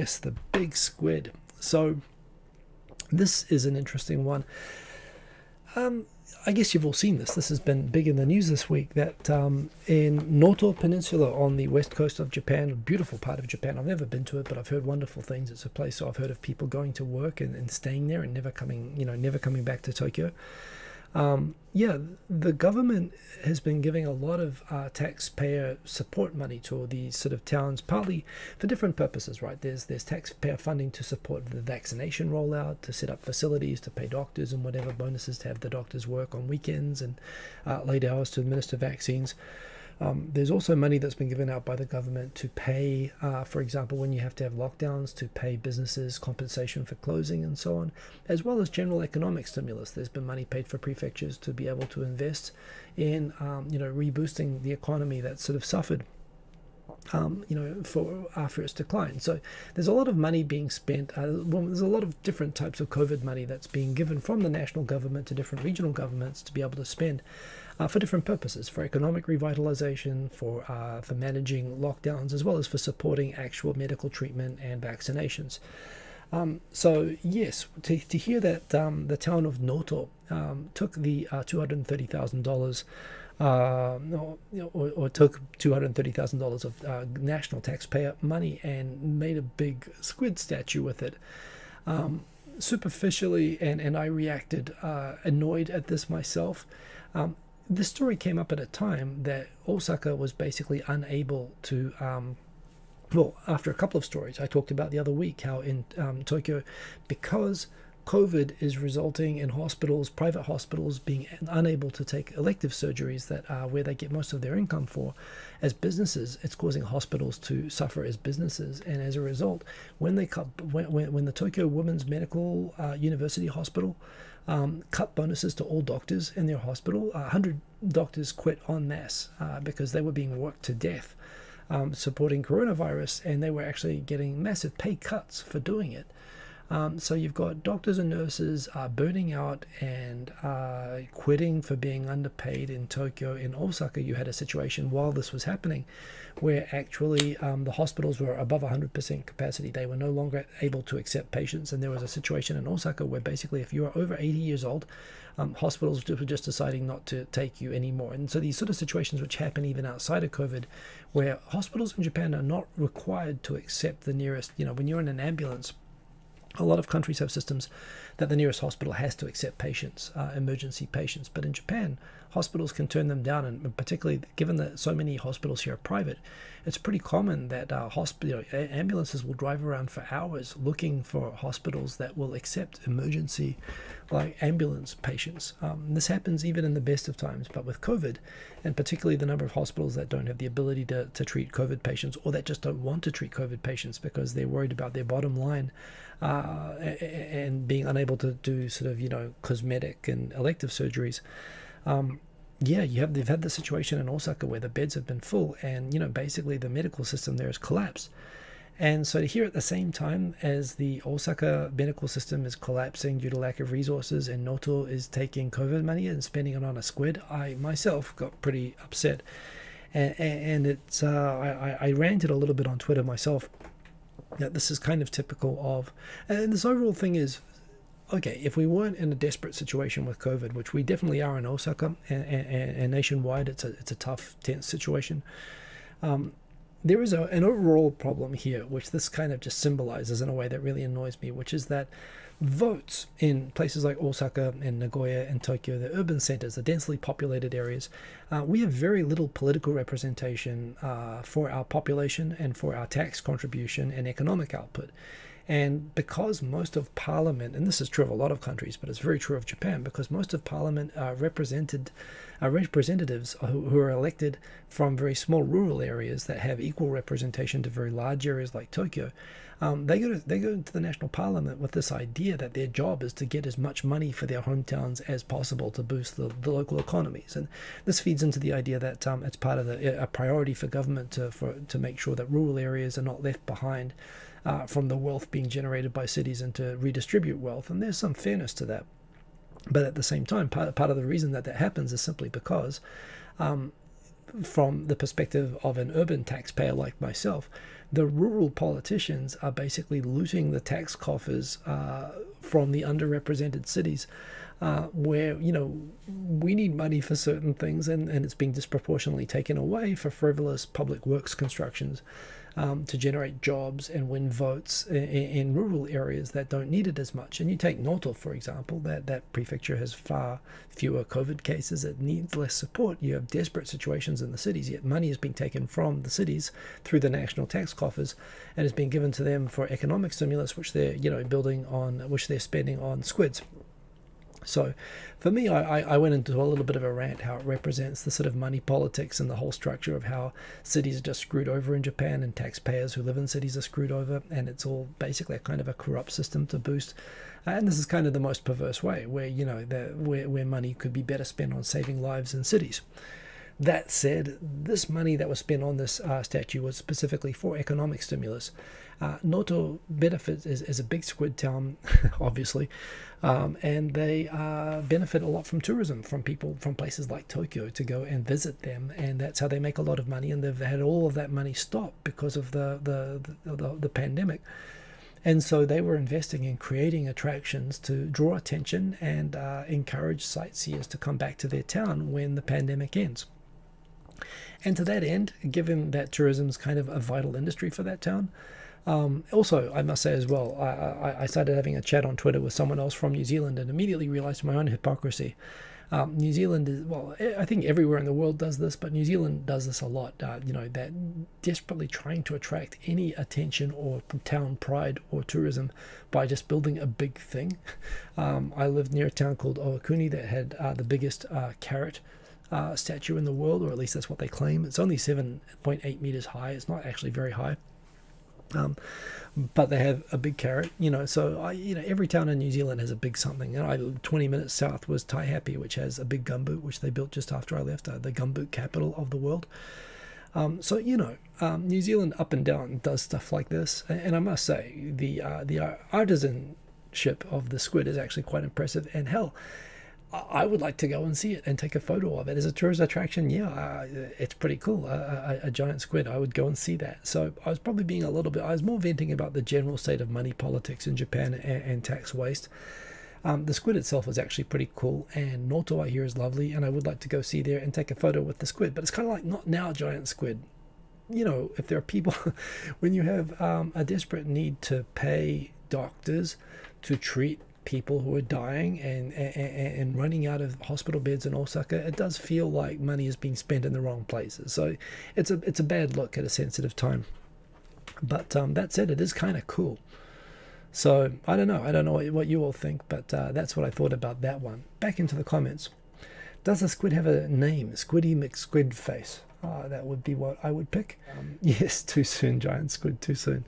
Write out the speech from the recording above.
yes, the big squid. So this is an interesting one. I guess you've all seen this. This has been big in the news this week, that in Noto Peninsula on the west coast of Japan, a beautiful part of Japan. I've never been to it, but I've heard wonderful things. It's a place, so I've heard of people going to work and staying there and never coming back to Tokyo. Yeah, the government has been giving a lot of taxpayer support money to all these sort of towns, partly for different purposes, right? There's taxpayer funding to support the vaccination rollout, to set up facilities, to pay doctors and whatever bonuses, to have the doctors work on weekends and late hours to administer vaccines. There's also money that's been given out by the government to pay, for example, when you have to have lockdowns, to pay businesses compensation for closing and so on, as well as general economic stimulus. There's been money paid for prefectures to be able to invest in, reboosting the economy that sort of suffered, after its decline. So there's a lot of money being spent. Well, there's a lot of different types of COVID money that's being given from the national government to different regional governments to be able to spend. For different purposes, for economic revitalization, for managing lockdowns, as well as for supporting actual medical treatment and vaccinations. So yes, to hear that the town of Noto took the $230,000 or took $230,000 of national taxpayer money and made a big squid statue with it. Superficially, and I reacted annoyed at this myself. This story came up at a time that Osaka was basically unable to, well, after a couple of stories I talked about the other week, how in Tokyo, because COVID is resulting in hospitals, private hospitals, being unable to take elective surgeries that are where they get most of their income for, as businesses, it's causing hospitals to suffer as businesses. And as a result, when the Tokyo Women's Medical University Hospital cut bonuses to all doctors in their hospital, 100 doctors quit en masse because they were being worked to death supporting coronavirus, and they were actually getting massive pay cuts for doing it. So you've got doctors and nurses burning out and quitting for being underpaid in Tokyo. In Osaka, you had a situation while this was happening where actually the hospitals were above 100% capacity. They were no longer able to accept patients. And there was a situation in Osaka where basically if you were over 80 years old, hospitals were just deciding not to take you anymore. And so these sort of situations which happen even outside of COVID, where hospitals in Japan are not required to accept the nearest, when you're in an ambulance, a lot of countries have systems that the nearest hospital has to accept patients, emergency patients. But in Japan, hospitals can turn them down, and particularly given that so many hospitals here are private, it's pretty common that ambulances will drive around for hours looking for hospitals that will accept emergency, like ambulance patients. This happens even in the best of times, but with COVID, and particularly the number of hospitals that don't have the ability to treat COVID patients, or that just don't want to treat COVID patients because they're worried about their bottom line, and being unable to do sort of, cosmetic and elective surgeries. Yeah, they've had the situation in Osaka where the beds have been full, and, basically the medical system there has collapsed. And so to hear at the same time as the Osaka medical system is collapsing due to lack of resources, and Noto is taking COVID money and spending it on a squid, I myself got pretty upset. And it's I ranted a little bit on Twitter myself that this is kind of typical of, and this overall thing is, okay, if we weren't in a desperate situation with COVID, which we definitely are in Osaka and nationwide, it's a tough, tense situation. There is an overall problem here, which this kind of just symbolizes in a way that really annoys me, which is that votes in places like Osaka and Nagoya and Tokyo, the urban centers, the densely populated areas, we have very little political representation for our population and for our tax contribution and economic output. And because most of parliament, and this is true of a lot of countries, but it's very true of Japan, because most of parliament are representatives who are elected from very small rural areas that have equal representation to very large areas like Tokyo. They go into the national parliament with this idea that their job is to get as much money for their hometowns as possible to boost the local economies. And this feeds into the idea that it's part of a priority for government to make sure that rural areas are not left behind from the wealth being generated by cities, and to redistribute wealth. And there's some fairness to that, but at the same time, part of the reason that happens is simply because from the perspective of an urban taxpayer like myself, the rural politicians are basically looting the tax coffers from the underrepresented cities where, you know, we need money for certain things, and it's being disproportionately taken away for frivolous public works constructions to generate jobs and win votes in rural areas that don't need it as much. And you take Noto, for example, that prefecture has far fewer COVID cases. It needs less support. You have desperate situations in the cities, yet money is being taken from the cities through the national tax coffers and is being given to them for economic stimulus, which they're, you know, building on, which they're spending on squids. So for me, I went into a little bit of a rant how it represents the sort of money politics and the whole structure of how cities are just screwed over in Japan, and taxpayers who live in cities are screwed over, and it's all basically a kind of a corrupt system to boost. And this is kind of the most perverse way where, you know, where money could be better spent on saving lives in cities. That said, this money that was spent on this statue was specifically for economic stimulus. Noto benefits is a big squid town, obviously, and they benefit a lot from tourism, from people from places like Tokyo to go and visit them, and that's how they make a lot of money. And they've had all of that money stopped because of the pandemic. And so they were investing in creating attractions to draw attention and encourage sightseers to come back to their town when the pandemic ends. And to that end, given that tourism is kind of a vital industry for that town, also, I must say as well, I started having a chat on Twitter with someone else from New Zealand and immediately realized my own hypocrisy. New Zealand is, well, I think everywhere in the world does this, but New Zealand does this a lot, you know, that desperately trying to attract any attention or town pride or tourism by just building a big thing. I lived near a town called Owakuni that had the biggest carrot statue in the world, or at least that's what they claim. It's only 7.8 meters high. It's not actually very high. But they have a big carrot, you know, so you know, every town in New Zealand has a big something. And 20 minutes south was Taihape, which has a big gumboot, which they built just after I left, the gumboot capital of the world. So, you know, New Zealand up and down does stuff like this. And I must say, the artisanship of the squid is actually quite impressive. And hell, I would like to go and see it and take a photo of it as a tourist attraction. Yeah, it's pretty cool. A giant squid. I would go and see that. So I was probably being a little bit, I was more venting about the general state of money politics in Japan and tax waste. The squid itself is actually pretty cool, and Noto I hear is lovely, and I would like to go see there and take a photo with the squid. But it's kind of like not now giant squid. You know, if there are people, when you have a desperate need to pay doctors to treat people who are dying and running out of hospital beds in Osaka, it does feel like money is being spent in the wrong places. So it's a bad look at a sensitive time. But that said, it is kind of cool. So I don't know what you all think, but that's what I thought about that one. Back into the comments. Does the squid have a name? Squiddy McSquid face. That would be what I would pick. Yes, too soon, giant squid, too soon.